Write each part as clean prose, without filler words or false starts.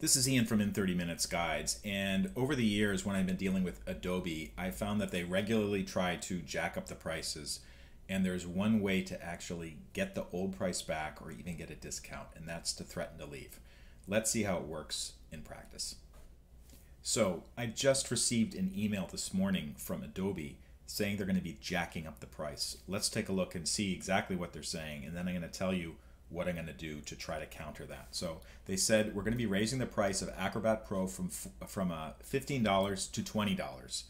This is Ian from In 30 Minutes Guides, and over the years when I've been dealing with Adobe, I found that they regularly try to jack up the prices, and there's one way to actually get the old price back or even get a discount, and that's to threaten to leave. Let's see how it works in practice. So I just received an email this morning from Adobe saying they're going to be jacking up the price. Let's take a look and see exactly what they're saying, and then I'm going to tell you what I'm going to do to try to counter that. So they said we're going to be raising the price of Acrobat Pro from $15 to $20.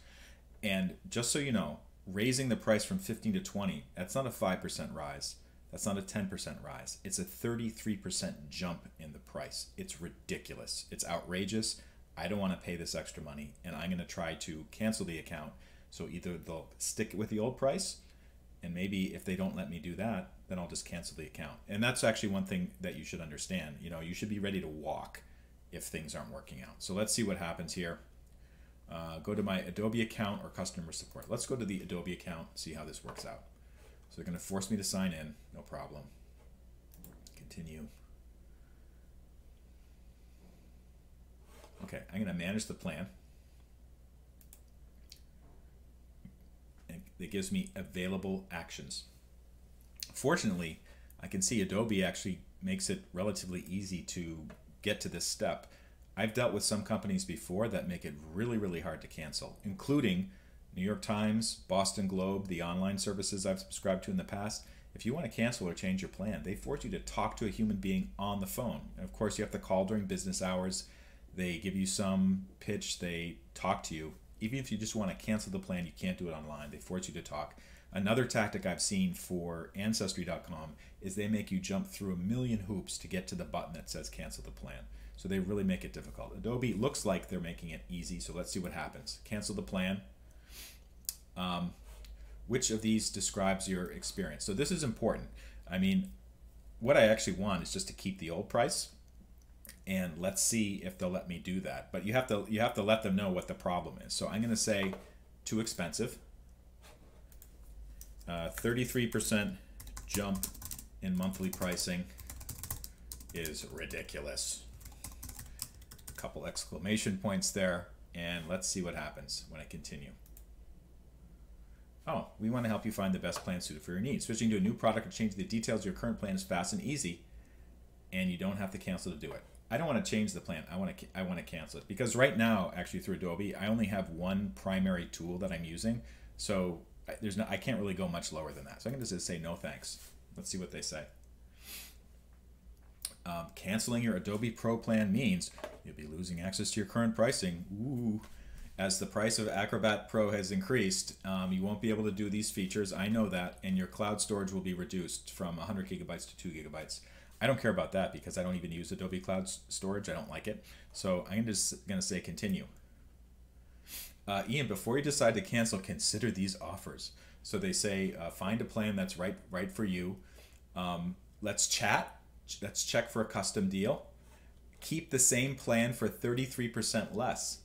And just so you know, raising the price from 15 to 20, that's not a 5% rise. That's not a 10% rise. It's a 33% jump in the price. It's ridiculous. It's outrageous. I don't want to pay this extra money, and I'm going to try to cancel the account. So either they'll stick with the old price, and maybe if they don't let me do that, then I'll just cancel the account. And that's actually one thing that you should understand. You know, you should be ready to walk if things aren't working out. So let's see what happens here. Go to my Adobe account or customer support. Let's go to the Adobe account, see how this works out. So they're going to force me to sign in, no problem. Continue. Okay, I'm going to manage the plan. It gives me available actions. Fortunately, I can see Adobe actually makes it relatively easy to get to this step. I've dealt with some companies before that make it really hard to cancel, including New York Times, Boston Globe, the online services I've subscribed to in the past. If you want to cancel or change your plan, they force you to talk to a human being on the phone. And of course, you have to call during business hours. They give you some pitch, they talk to you. Even if you just want to cancel the plan, you can't do it online. They force you to talk. Another tactic I've seen for Ancestry.com is they make you jump through a million hoops to get to the button that says cancel the plan. So they really make it difficult. Adobe looks like they're making it easy, so let's see what happens. Cancel the plan. Which of these describes your experience? So this is important. I mean, what I actually want is just to keep the old price, and let's see if they'll let me do that. But you have to let them know what the problem is. So I'm going to say too expensive. 33% jump in monthly pricing is ridiculous. A couple exclamation points there, and let's see what happens when I continue. Oh, we want to help you find the best plan suited for your needs. Switching to a new product and changing the details of your current plan is fast and easy, and you don't have to cancel to do it. I don't want to change the plan. I want to cancel it, because right now, actually through Adobe, I only have one primary tool that I'm using. So I can't really go much lower than that. So I can just say no thanks. Let's see what they say. Canceling your Adobe Pro plan means you'll be losing access to your current pricing. Ooh. As the price of Acrobat Pro has increased, you won't be able to do these features. I know that. And your cloud storage will be reduced from 100 gigabytes to 2 gigabytes. I don't care about that because I don't even use Adobe Cloud Storage. I don't like it. So I'm just going to say continue. Ian, before you decide to cancel, consider these offers. So they say, find a plan that's right for you. Let's chat. Let's check for a custom deal. Keep the same plan for 33% less.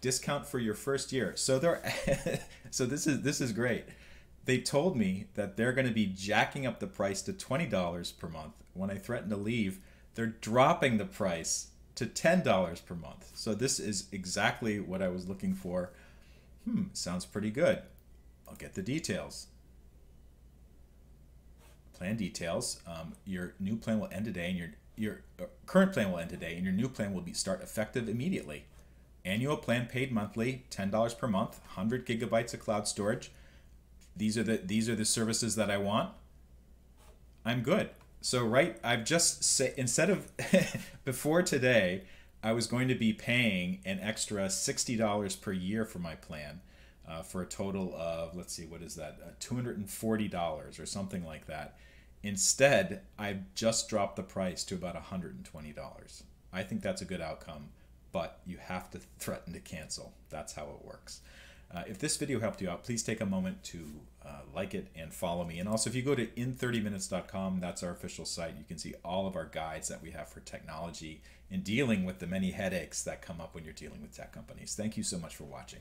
Discount for your first year. So they're so this is great. They told me that they're going to be jacking up the price to $20 per month. When I threaten to leave, they're dropping the price to $10 per month. So this is exactly what I was looking for. Sounds pretty good. I'll get the details. Plan details. Your new plan will end today, and your current plan will end today, and your new plan will start effective immediately. Annual plan paid monthly, $10 per month, 100 gigabytes of cloud storage. These are the services that I want. I'm good. So I've just said, instead of before today, I was going to be paying an extra $60 per year for my plan, for a total of, let's see, what is that? $240 or something like that. Instead, I've just dropped the price to about $120. I think that's a good outcome, but you have to threaten to cancel. That's how it works. If this video helped you out, please take a moment to like it and follow me. And also, if you go to in30minutes.com, that's our official site. You can see all of our guides that we have for technology and dealing with the many headaches that come up when you're dealing with tech companies. Thank you so much for watching.